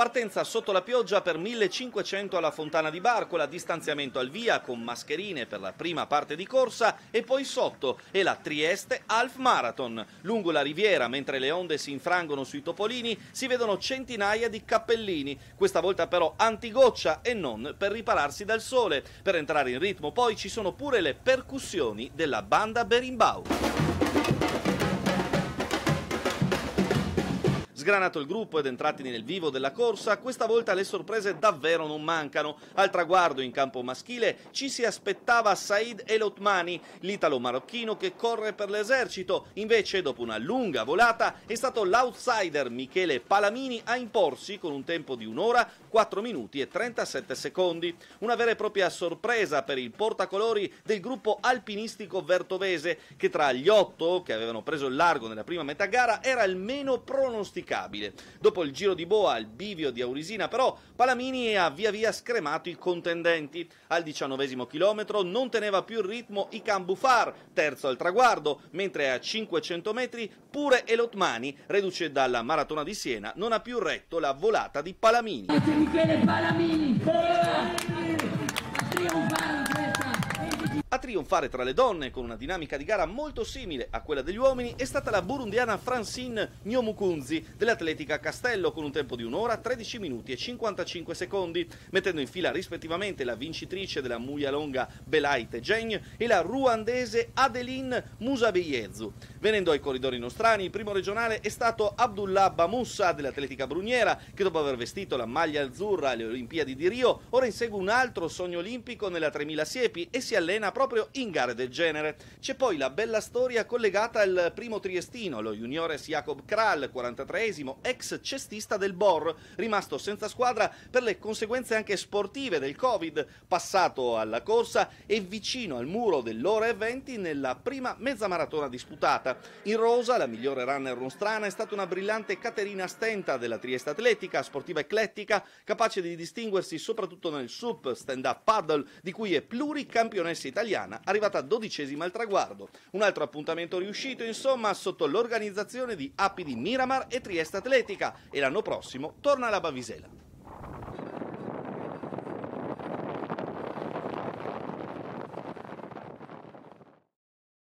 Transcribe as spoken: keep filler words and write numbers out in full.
Partenza sotto la pioggia per millecinquecento alla Fontana di Barcola, distanziamento al via con mascherine per la prima parte di corsa e poi sotto è la Trieste Half Marathon. Lungo la riviera, mentre le onde si infrangono sui topolini, si vedono centinaia di cappellini, questa volta però antigoccia e non per ripararsi dal sole. Per entrare in ritmo poi ci sono pure le percussioni della banda Berimbau. Sgranato il gruppo ed entrati nel vivo della corsa, questa volta le sorprese davvero non mancano. Al traguardo in campo maschile ci si aspettava Said El Otmani, l'italo-marocchino che corre per l'esercito. Invece, dopo una lunga volata, è stato l'outsider Michele Palamini a imporsi con un tempo di un'ora, quattro minuti e trentasette secondi. Una vera e propria sorpresa per il portacolori del gruppo alpinistico vertovese, che tra gli otto che avevano preso il largo nella prima metà gara era il meno pronosticato. Dopo il giro di boa al bivio di Aurisina però Palamini ha via via scremato i contendenti. Al diciannovesimo chilometro non teneva più il ritmo Hicham Boufars, terzo al traguardo, mentre a cinquecento metri pure El Otmani, reduce dalla maratona di Siena, non ha più retto la volata di Palamini. A trionfare tra le donne, con una dinamica di gara molto simile a quella degli uomini, è stata la burundiana Francine Niyomukunzi dell'Atletica Castello, con un tempo di un'ora, tredici minuti e cinquantacinque secondi, mettendo in fila rispettivamente la vincitrice della Mujalonga Belay Tegegn e la ruandese Adeline Musabyeyezu. Venendo ai corridori nostrani, il primo regionale è stato Abdoullah Bamoussa dell'Atletica Bruniera, che dopo aver vestito la maglia azzurra alle Olimpiadi di Rio, ora insegue un altro sogno olimpico nella tremila siepi e si allena proprio in gare del genere. C'è poi la bella storia collegata al primo triestino, lo juniores Jakob Kralj, quarantatreesimo, ex cestista del B O R, rimasto senza squadra per le conseguenze anche sportive del Covid, passato alla corsa e vicino al muro dell'ora e venti nella prima mezza maratona disputata. In rosa, la migliore runner nostrana è stata una brillante Caterina Stenta della Trieste Atletica, sportiva eclettica, capace di distinguersi soprattutto nel S U P, stand up paddle, di cui è pluricampionessa italiana, arrivata dodicesima al traguardo. Un altro appuntamento riuscito, insomma, sotto l'organizzazione di Appi di Miramar e Trieste Atletica, e l'anno prossimo torna alla Bavisela.